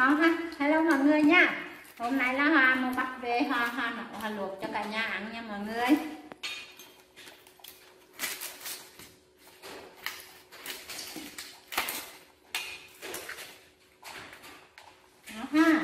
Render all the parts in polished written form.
ngon ha. Hello mọi người nha. Hôm nay là Hoa mua bắt về Hoa nấu Hoa luộc cho cả nhà ăn nha mọi người. Ngon ha.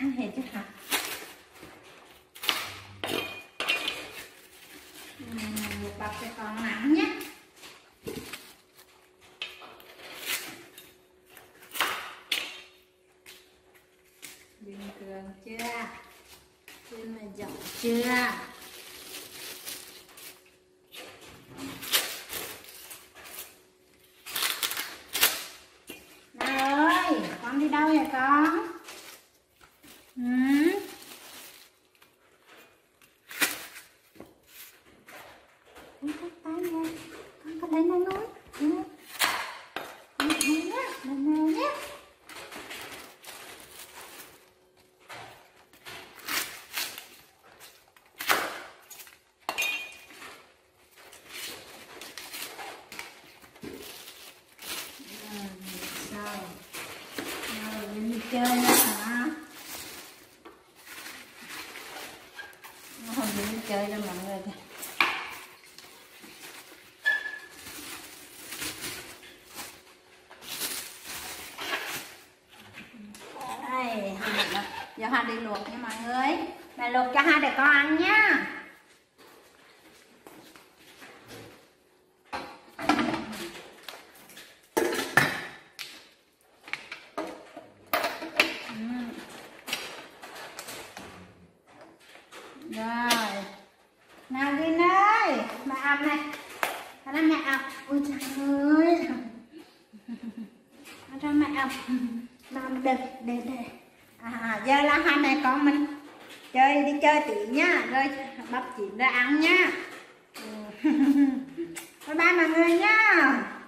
Ăn hết chứ hả? Một bắp cho con ăn nhé. Bình thường chưa? Trên này giọng chưa? Nào ơi, con đi đâu vậy con? Chơi cho mọi người kìa. Đây, giờ Hoa đi luộc nha mọi người. Mẹ luộc cho hai để con ăn nhá. Giờ là hai mẹ con mình chơi đi chơi tí nha, rồi bắp chín ra ăn nha. Bye bye mọi người nha.